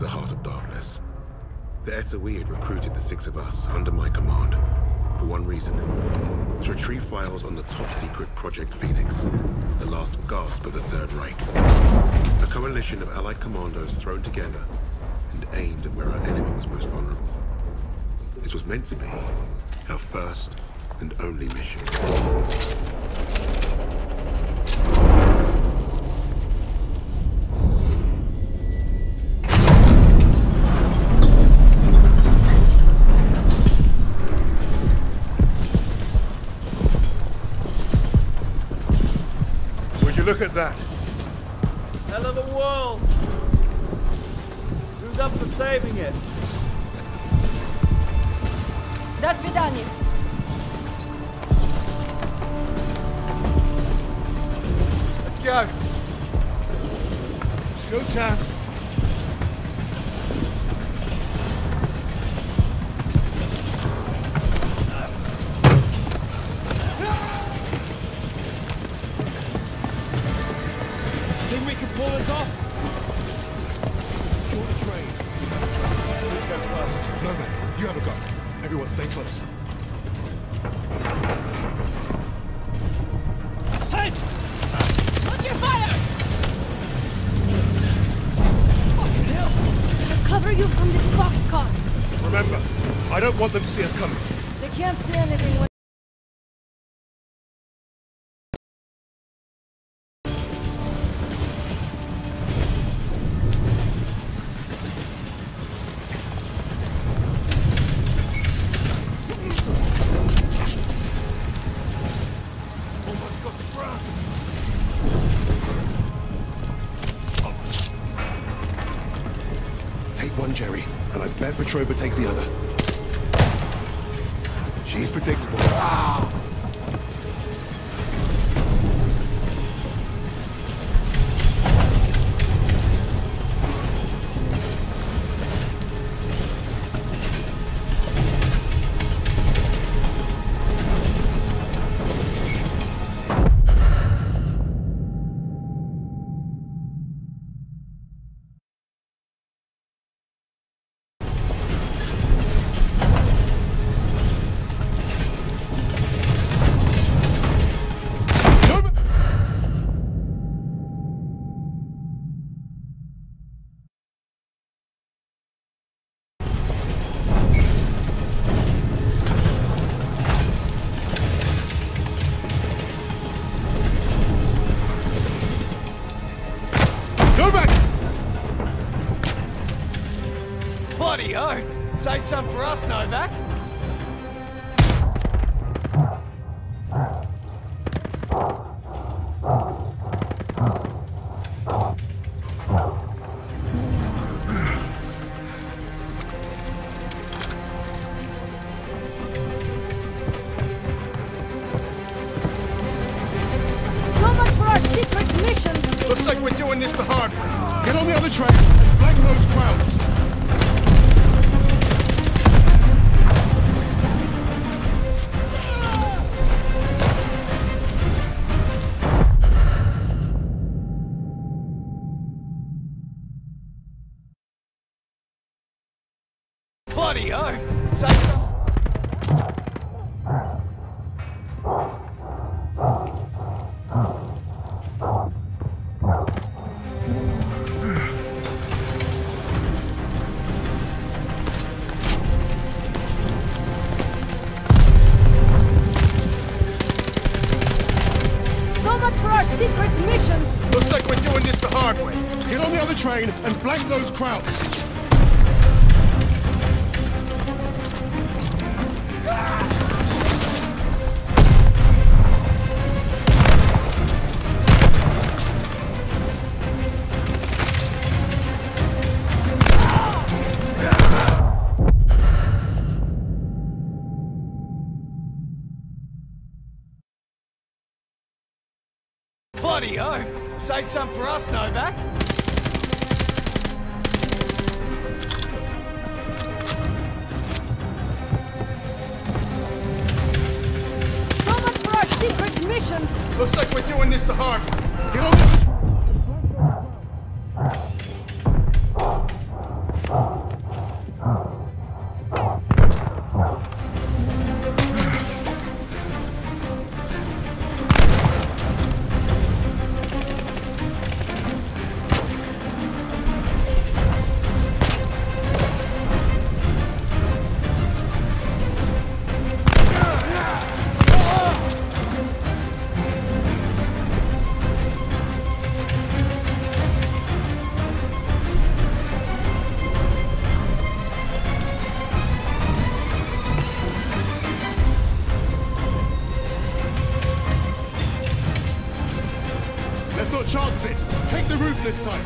into the heart of darkness. The SOE had recruited the six of us under my command for one reason: to retrieve files on the top-secret Project Phoenix, the last gasp of the Third Reich. A coalition of Allied commandos thrown together and aimed at where our enemy was most vulnerable. This was meant to be our first and only mission. Look at that. Hell of a world. Who's up for saving it? До свидания. Let's go. It's showtime. Off. Call the train. Who's going first? Novak, you have a gun. Everyone stay close. Head! Watch your fire! Fucking hell! I'll cover you from this boxcar. Remember, I don't want them to see us coming. They can't see anything. Jerry, and I bet Petroba takes the other. She's predictable. Ah! Bloody oath! Save some for us, Novak! So much for our secret mission! Looks like we're doing this the hard way. Get on the other train and flatten those crowds! Bloody oath! Say something. So much for our secret mission! Looks like we're doing this the hard way. Get on the other train and flank those crowds! Bloody oath! Save some for us, Novak! So much for our secret mission! Looks like we're doing this the hard way. Get on the Chance it. Take the roof this time.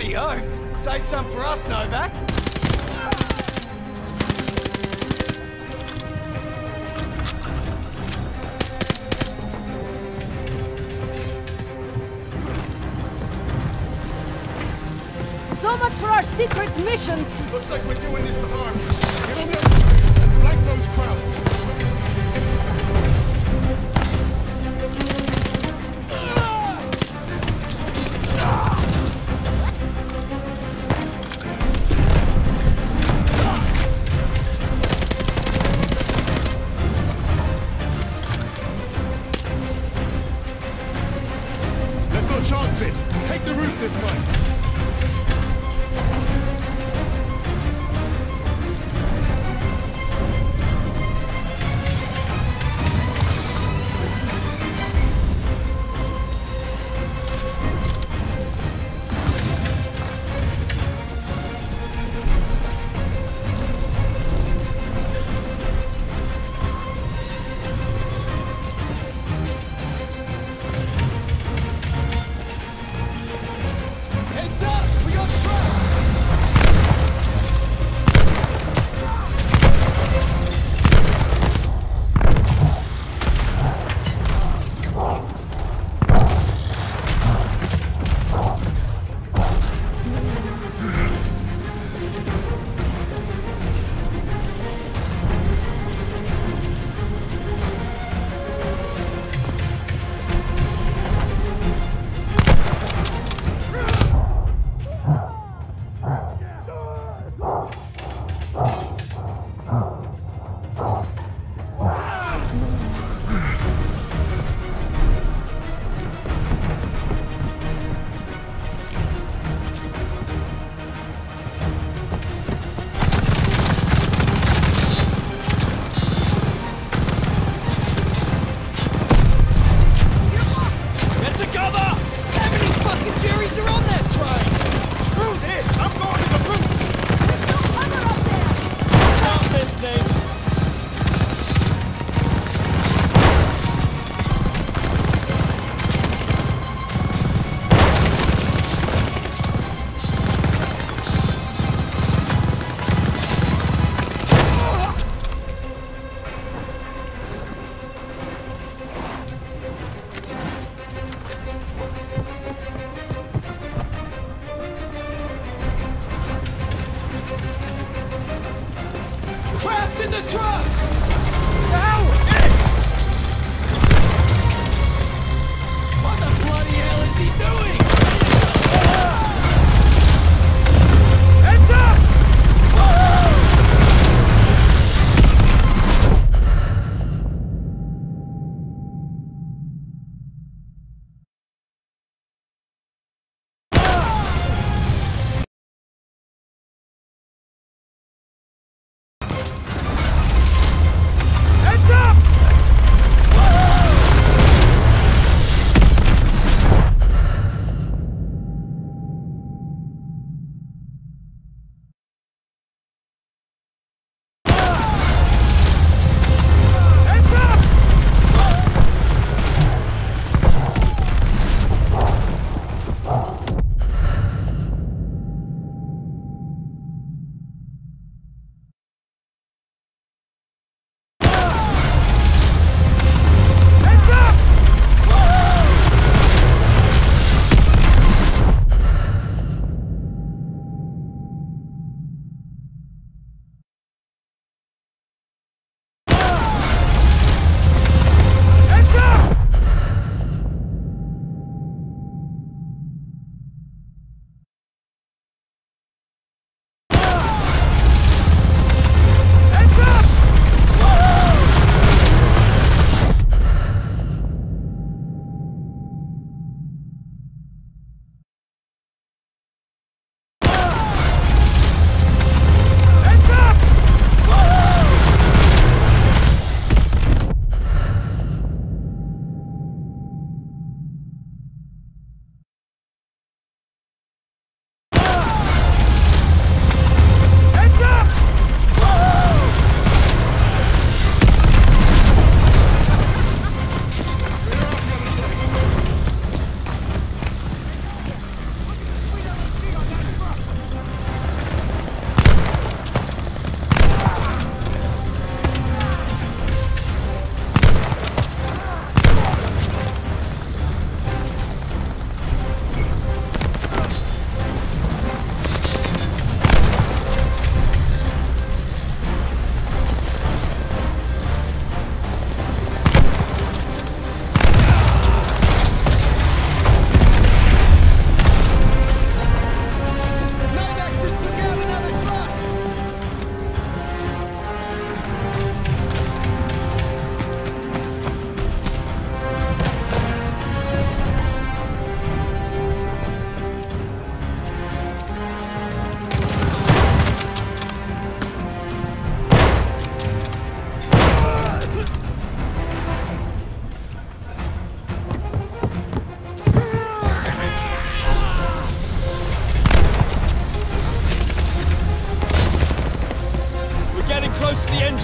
Yo, save some for us, Novak. So much for our secret mission. Looks like we're doing this to harm. Get on the other side and flank those crowds.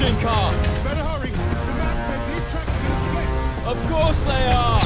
station car! Better hurry! The map says these tracks are split! Of course they are!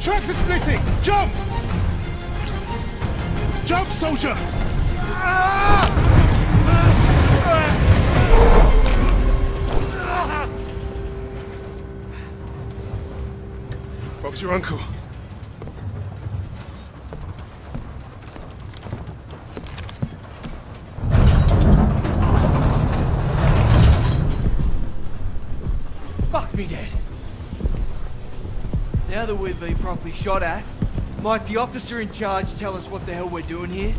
Tracks are splitting! Jump! Jump, soldier! Bob's your uncle. Fuck me dead. Now that we've been properly shot at, might the officer in charge tell us what the hell we're doing here?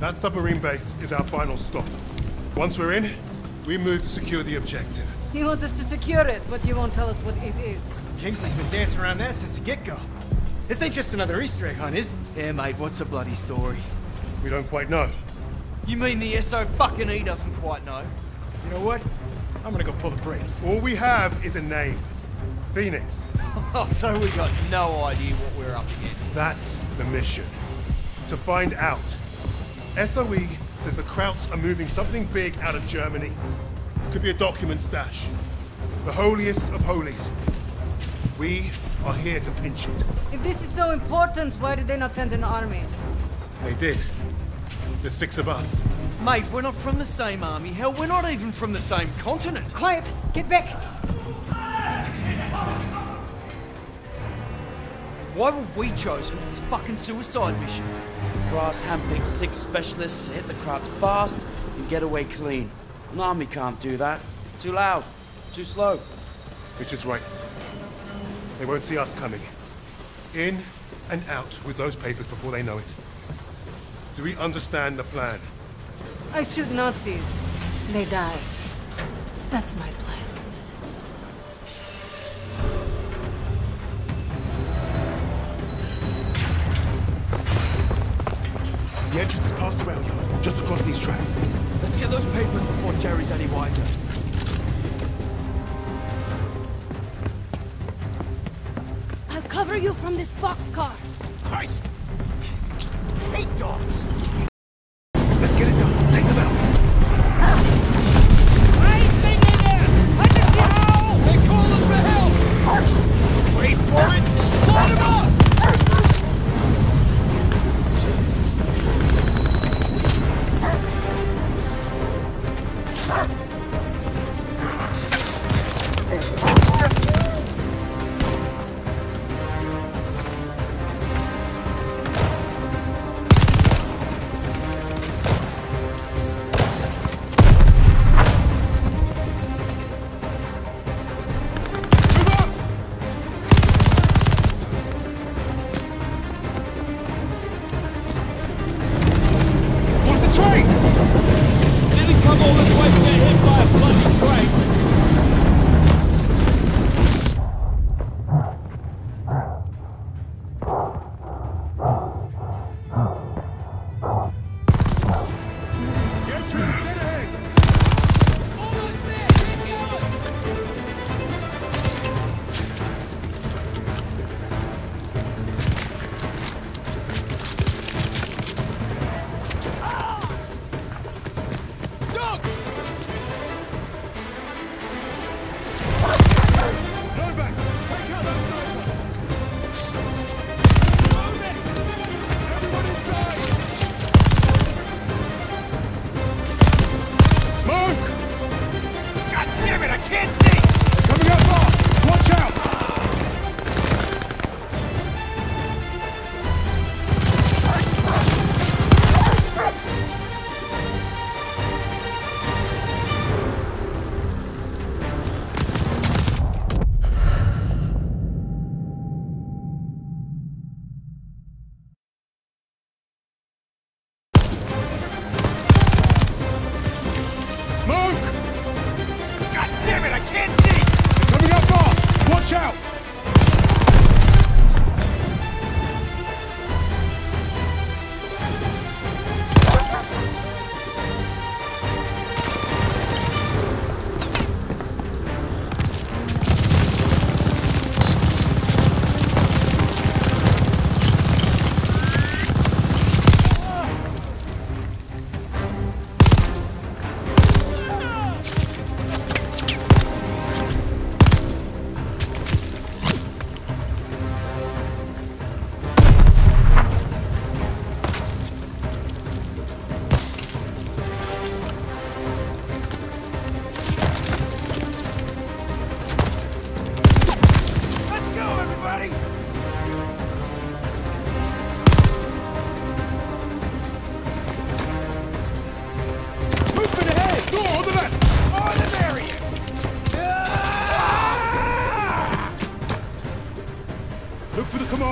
That submarine base is our final stop. Once we're in, we move to secure the objective. He wants us to secure it, but he won't tell us what it is. Kingsley's been dancing around that since the get-go. This ain't just another Easter egg hunt, is it? Yeah, mate, what's the bloody story? We don't quite know. You mean the SO fucking E doesn't quite know? You know what? I'm gonna go pull the brakes. All we have is a name. Phoenix. So we got no idea what we're up against. That's the mission. To find out. SOE says the Krauts are moving something big out of Germany. Could be a document stash. The holiest of holies. We are here to pinch it. If this is so important, why did they not send an army? They did. The six of us. Mate, we're not from the same army. Hell, we're not even from the same continent. Quiet! Get back! Why were we chosen for this fucking suicide mission? Brass handpicked six specialists to hit the Krauts fast and get away clean. An army can't do that. Too loud. Too slow. Richard's right. They won't see us coming. In and out with those papers before they know it. Do we understand the plan? I shoot Nazis. They die. That's my plan. The entrance is past the rail yard, just across these tracks. Let's get those papers before Jerry's any wiser. I'll cover you from this boxcar. Christ! Hate dogs! Let's get it done. Take them out. Right thing in there! I can see how! They're calling for help! Wait for it! Hold them off!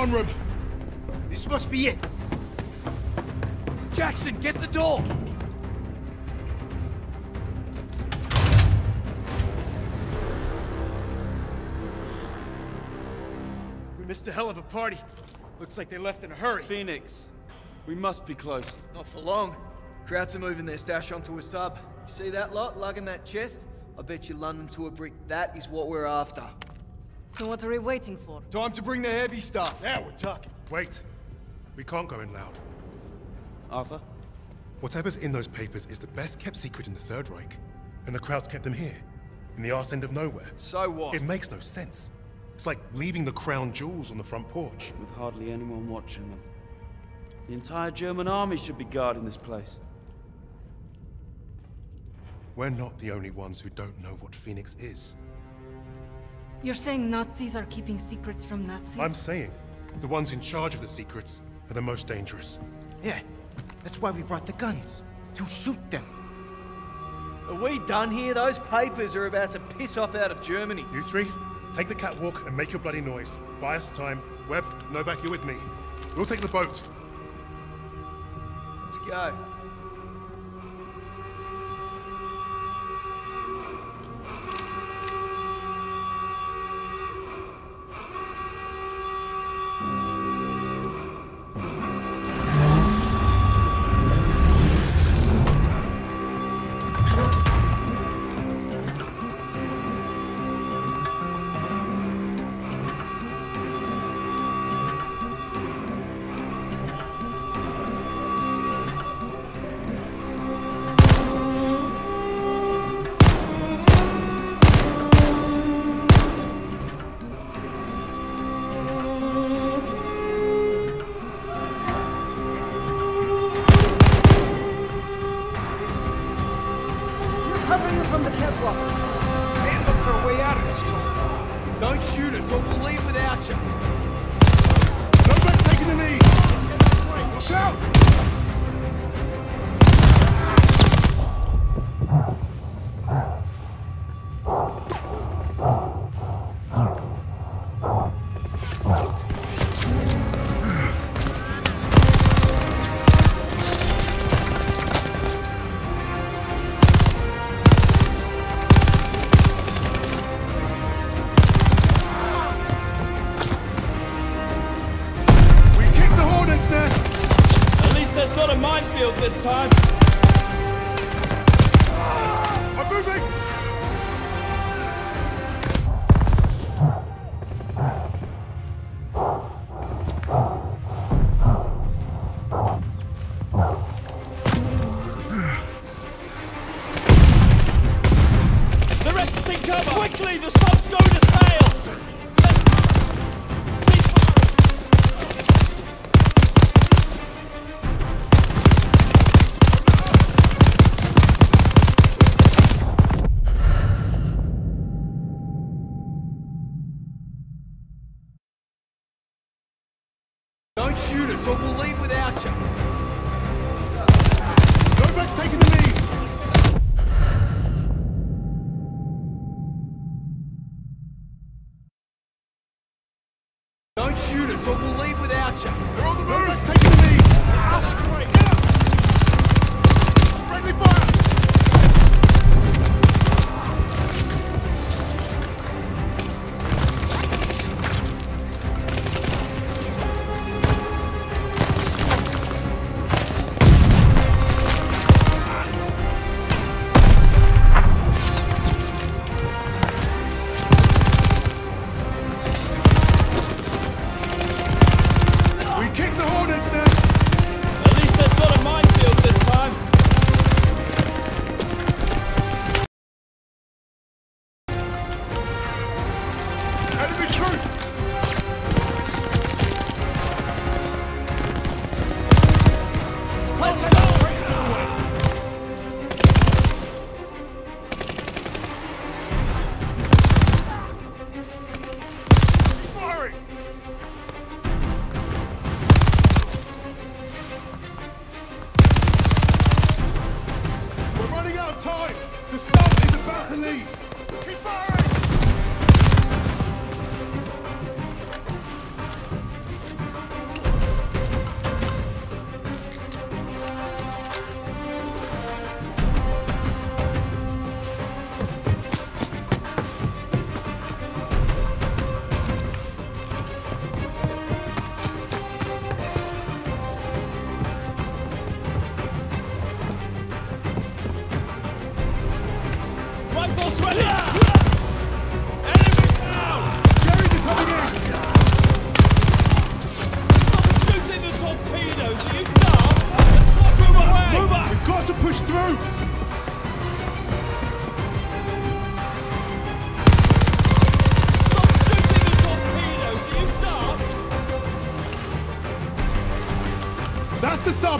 Room. This must be it. Jackson, get the door. We missed a hell of a party. Looks like they left in a hurry. Phoenix, we must be close. Not for long. Crowds are moving their stash onto a sub. You see that lot lugging that chest? I bet you London to a brick. That is what we're after. So what are we waiting for? Time to bring the heavy stuff. Now we're talking. Wait. We can't go in loud. Arthur? Whatever's in those papers is the best kept secret in the Third Reich. And the crowds kept them here. In the arse end of nowhere. So what? It makes no sense. It's like leaving the crown jewels on the front porch. With hardly anyone watching them. The entire German army should be guarding this place. We're not the only ones who don't know what Phoenix is. You're saying Nazis are keeping secrets from Nazis? I'm saying the ones in charge of the secrets are the most dangerous. Yeah, that's why we brought the guns. To shoot them. Are we done here? Those papers are about to piss off out of Germany. You three, take the catwalk and make your bloody noise. Buy us time. Webb, Novak, you're with me. We'll take the boat. Let's go.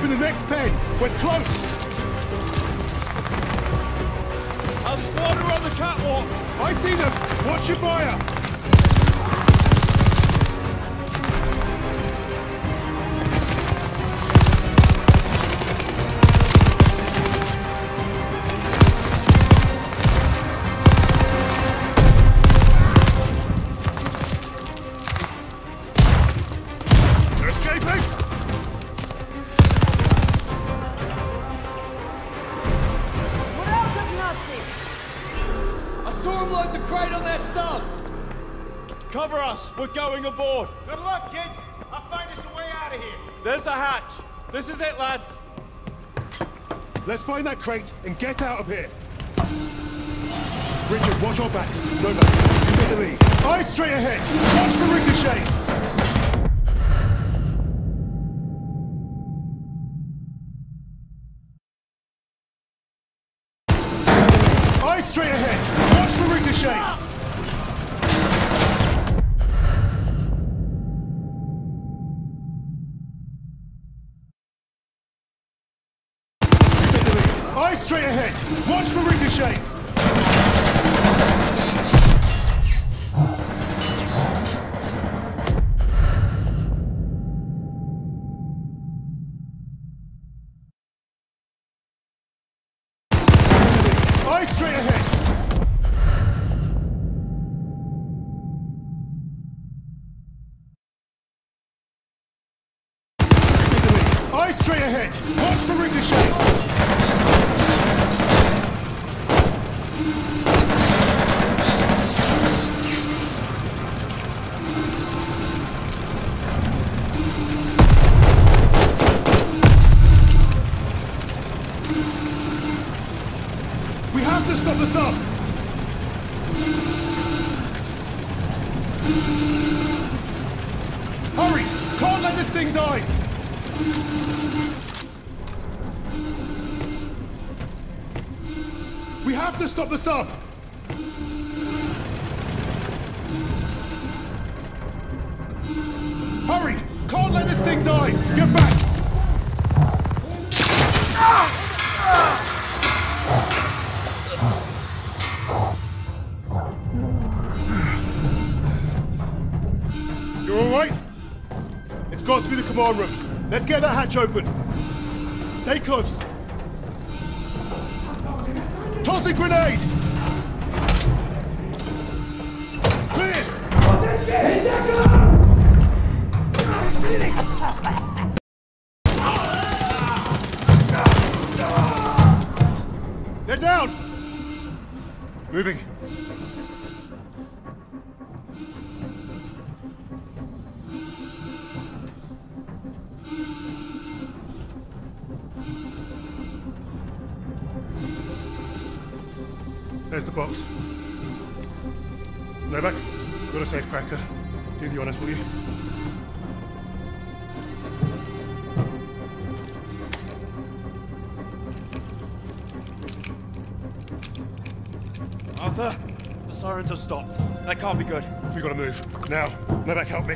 In the next pen, we're close. Our squad are on the catwalk. I see them. Watch your fire. right on that sub! Cover us! We're going aboard! Good luck, kids! I'll find us a way out of here! There's the hatch! This is it, lads! Let's find that crate and get out of here! Richard, watch our backs! Novak, you take the lead! Eyes straight ahead! Watch for ricochets! Eyes straight ahead! Watch for ricochets! You take the lead! Eyes straight ahead! Watch for ricochets! Straight ahead! Eyes straight ahead! Watch for ricochets! We have to stop the sub! Hurry! Can't let this thing die! We have to stop the sub! Hurry! Can't let this thing die! Get back! Got to be the command room. Let's get that hatch open. Stay close. Toss a grenade! Clear! They're down! Moving. There's the box. Novak, you're a safe cracker. Do the honors, will you? Arthur, the sirens have stopped. That can't be good. We've got to move. Now, Novak, help me.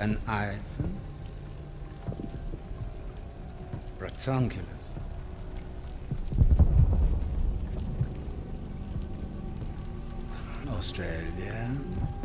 An Ivan Ratanculus. Australia.